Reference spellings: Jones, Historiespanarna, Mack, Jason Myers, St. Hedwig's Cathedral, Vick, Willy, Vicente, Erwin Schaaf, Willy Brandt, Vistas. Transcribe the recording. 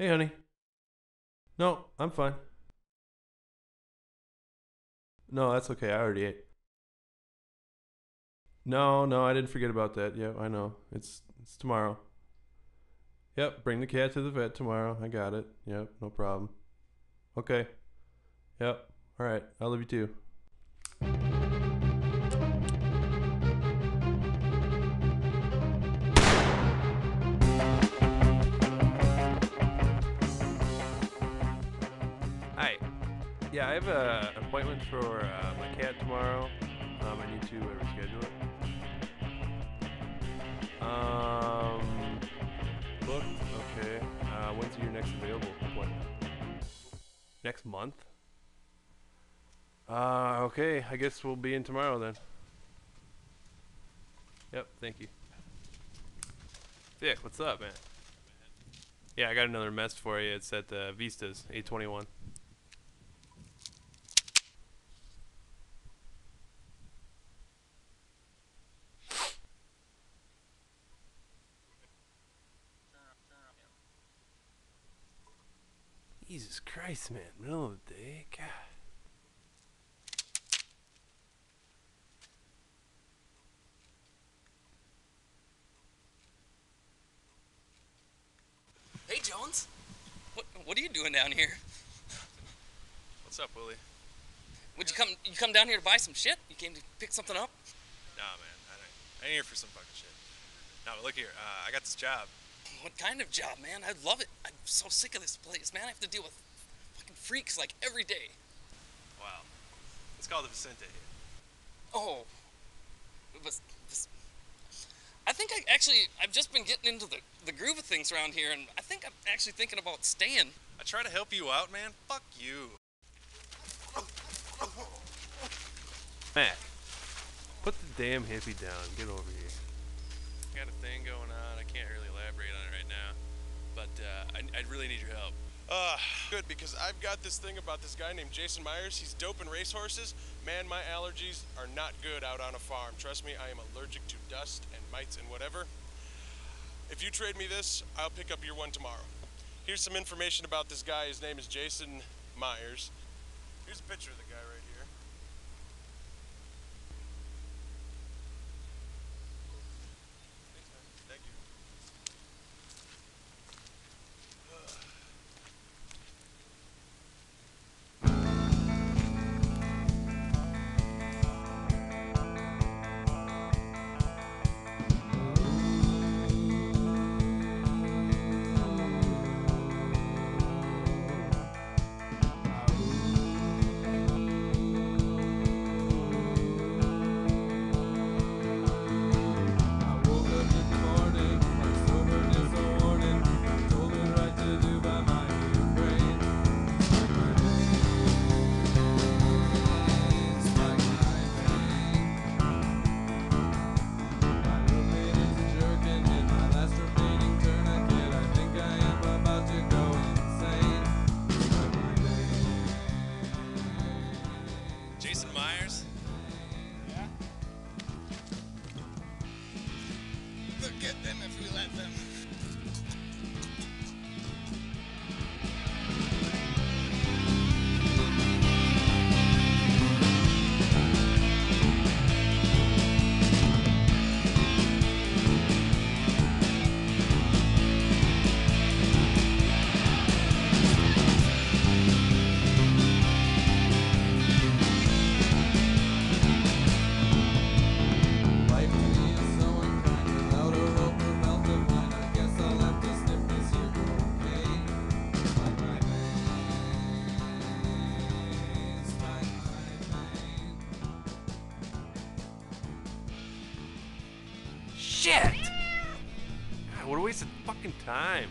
Hey, honey. No, I'm fine. No, that's okay. I already ate. No, I didn't forget about that. Yeah, I know. It's tomorrow. Yep, bring the cat to the vet tomorrow. I got it. Yep, no problem. Okay. Yep. All right. I love you too. Hi. Yeah, I have an appointment for my cat tomorrow. I need to reschedule it. Book? Okay. When's your next available appointment? Next month? Okay. I guess we'll be in tomorrow then. Yep, thank you. Vic, what's up, man? Yeah, I got another mess for you. It's at Vistas, 821. Jesus Christ, man. Middle of the day. God. Hey, Jones. What are you doing down here? What's up, Willie? You come down here to buy some shit? You came to pick something up? Nah, man. I ain't here for some fucking shit. Nah, but look here. I got this job. What kind of job, man? I love it. I'm so sick of this place, man. I have to deal with fucking freaks like every day. Wow. It's called the Vicente. Oh. I think I've just been getting into the groove of things around here, and I think I'm actually thinking about staying. I try to help you out, man. Fuck you. Mac, put the damn hippie down. Get over here. I got a thing going on. I can't really elaborate on it right now, but I really need your help. Good, because I've got this thing about this guy named Jason Myers. He's doping racehorses. Man, my allergies are not good out on a farm. Trust me, I am allergic to dust and mites and whatever. If you trade me this, I'll pick up your one tomorrow. Here's some information about this guy. His name is Jason Myers. Here's a picture of the guy right here. Shit! God, what a waste of fucking time.